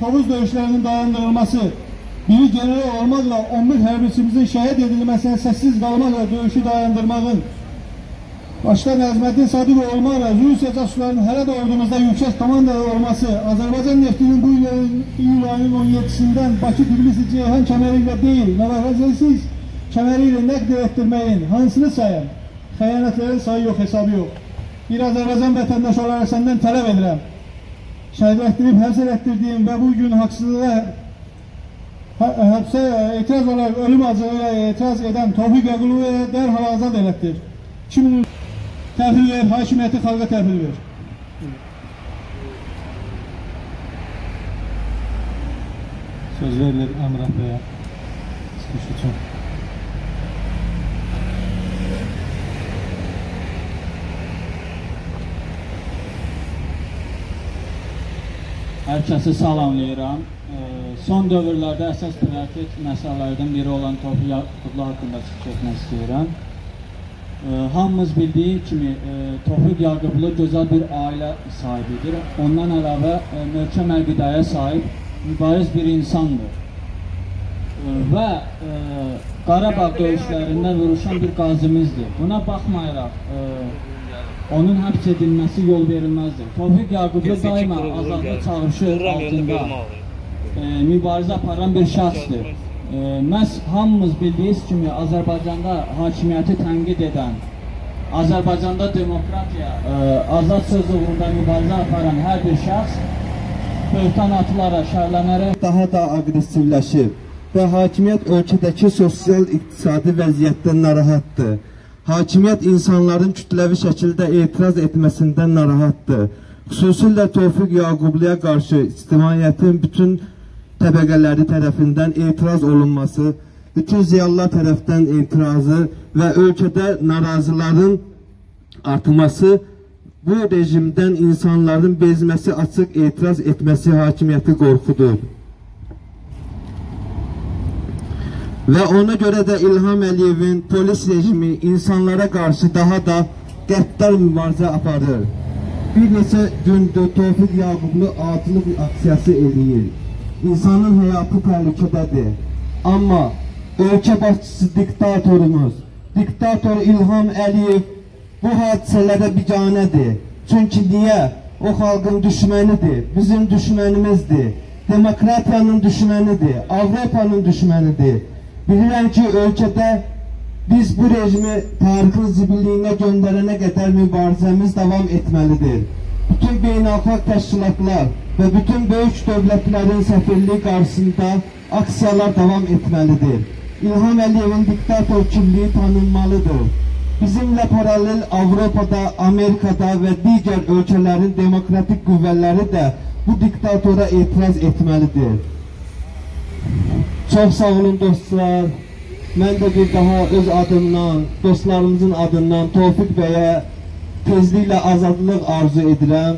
Tovuz dövüşlerinin dayandırılması, biri general olmakla 11 hərbiçimizin şehit edilmesine sessiz kalmakla dövüşü dayandırmağın, başta Nəzməddin Sadıqov olmaqla Rusiya casuslarının hələ də ordumuzda yüksək komandalı olması, Azərbaycan neftinin bu iyul ayının 17-sindən Bakı, Tbilisi, Ceyhan kəməri ilə deyil, müvafiqəsiz kəməri ilə nəqd etdirməyin hansını sayın, xəyanətlərin sayı yox, hesabı yox. Bir Azərbaycan vətəndaşı olaraq səndən tələb edirəm. Şəhid etdirib həbs etdirdiyim və bu gün haqsızlığa həbsə etiraz olaraq ölüm acığı ilə etiraz edən Tofiq Yaqublu dərhal azad edildir. 2000 Təhvil ver, hakimiyyəti xalqa təhvil ver. Söz verilir Emrah Bey'e. Çıxış üçün. Hər kəsi salamlayıram. Son dövrlərdə əsas prioritet məsələlərdən biri olan Tofiq Yaqublu haqqında çıxış etmək istəyirəm. Hamımız bildiği kimi Tofiq Yaqublu gözəl bir ailə sahibidir. Ondan əlavə möhkəm əqidəyə sahib mübariz bir insandır. Və Qarabağ döyüşlərində vuruşan bir qazimizdir. Buna baxmayaraq onun həbs edilməsi yol verilməzdir. Tofiq Yaqublu daima azadlıq çağırışı altında mübarizə aparan bir şəxsdir. Məhz hamımız bildiğiniz kimi Azərbaycanda hakimiyyəti tənqid edən, Azərbaycanda demokratiya, azad söz uğrunda mübarizə aparan hər bir şəxs böhtan atılara, şərlənərək daha da aqressivləşib və hakimiyyət ölkədəki sosial-iqtisadi vəziyyətdən narahatdır. Hakimiyyət insanların kütləvi şəkildə etiraz etməsindən narahatdır. Xüsusilə Tofiq Yaqubluya qarşı ictimaiyyətin bütün təbəqələri tərəfindən etiraz olunması, bütün ziyalılar tərəfdən etirazı və ölkədə narazıların artması, bu rejimdən insanların bezməsi, açıq etiraz etməsi hakimiyyəti qorxudur. Və ona görə də İlham Əliyevin polis rejimi insanlara qarşı daha da qəddar mübarizə aparır. Bir neçə gündür Tofiq Yaqublu adlı bir aksiyası eləyir. İnsanın həyatı təhlükədədir. Amma ölkə başçısı diktatorumuz, diktator İlham Əliyev bu hadisələrə biganədir. Çünki niyə? O xalqın düşmənidir, bizim düşmənimizdir, demokratiyanın düşmənidir, Avropanın düşmənidir. Bilirəm ki, ölkədə biz bu rejimi tarixin zibilliyinə göndərənə qədər mübarizəmiz davam etməlidir. Bütün beynəlxalq təşkilatlar və bütün böyük dövlətlərin səfirliyi qarşısında aksiyalar davam etməlidir. İlham Əliyevin diktator kimliyi tanınmalıdır. Bizimlə paralel Avropada, Amerikada və digər ölkələrin demokratik qüvvələri də bu diktatora etiraz etməlidir. Çox sağ olun dostlar. Mən də bir daha öz adımdan, dostlarımızın adından Tofiq bəyə tezliklə azadlıq arzu edirəm.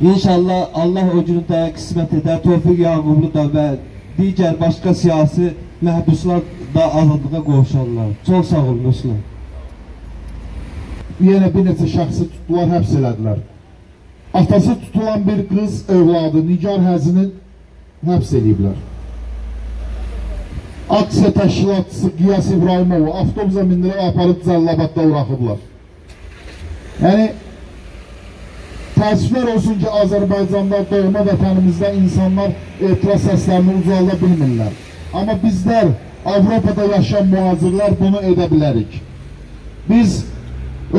İnşallah Allah o günü də qismət edər, Tofiq Yaqublu da və digər başqa siyasi məhbuslar da azadlığa qovuşarlar. Çox sağ olun, dostlar. Yenə bir neçə şəxsi tutdular, həbs elədilər. Atası tutulan bir qız övladı Nigar Həzinin həbs ediblər. Aksiya təşkilatçısı Giyas İbrahimovu avtobusa mindirib aparıb Zəlnabatda buraxıblar. Yəni, təəssüflər olsun ki, Azərbaycanda, doğma vətənimizdə insanlar etiraz səslərini ucalda bilmirlər. Amma bizlər, Avropada yaşayan mühacirlər bunu edə bilərik. Biz,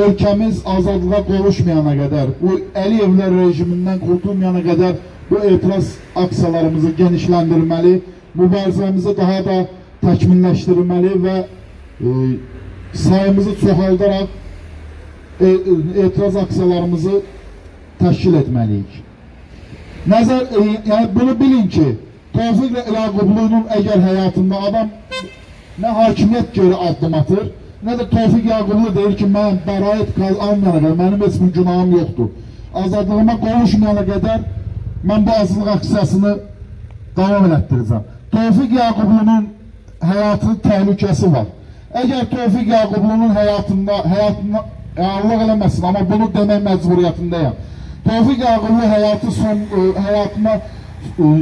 ölkəmiz azadlığa qovuşmayana qədər, bu Əliyevlər rejimindən qurtulmayana qədər bu etiraz aksiyalarımızı genişləndirməli, mübarizəmizi daha da təkmilləşdirməli və sayımızı çoxaldaraq etiraz aksiyalarımızı təşkil etməliyik. Bunu bilin ki, Tofiq Yaqublunun əgər həyatında adam nə hakimiyyət görə addım atır, nə də Tofiq Yaqublu deyir ki, mən bəraət almayana, mənim heç bir günahım yoxdur. Azadlığıma qovuşmayana qədər mən bu azadlıq aksiyasını davam etdirəcəm. Tofiq Yaqublunun həyatının təhlükəsi var. Əgər Tofiq Yaqublunun həyatında Allah eləməsin, amma bunu demək məcburiyyətindəyəm. Tofiq Yaqublu həyatına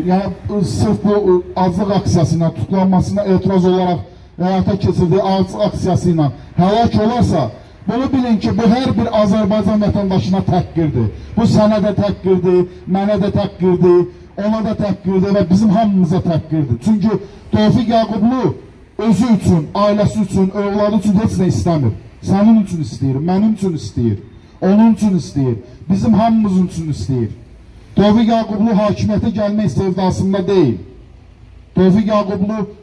yəni sırf bu azlıq aksiyasına, tutuklanmasına etiraz olarak həyata keçirdiyi azlıq aksiyasıyla həlak olarsa, bunu bilin ki, bu hər bir Azərbaycan vətəndaşına təhqirdir. Bu sənə də təhqirdir, mənə də təhqirdir, ona da təhqirdir və bizim hamımıza təhqirdir. Çünki Tofiq Yaqublu özü üçün, ailəsi üçün, oğulları üçün heç nə istəmir. Sənin üçün istəyir, mənim üçün istəyir, onun üçün istəyir, bizim hamımızın üçün istəyir. Tofiq Yaqublu hakimiyyətə gəlmək sevdasında deyil. Tofiq Yaqublu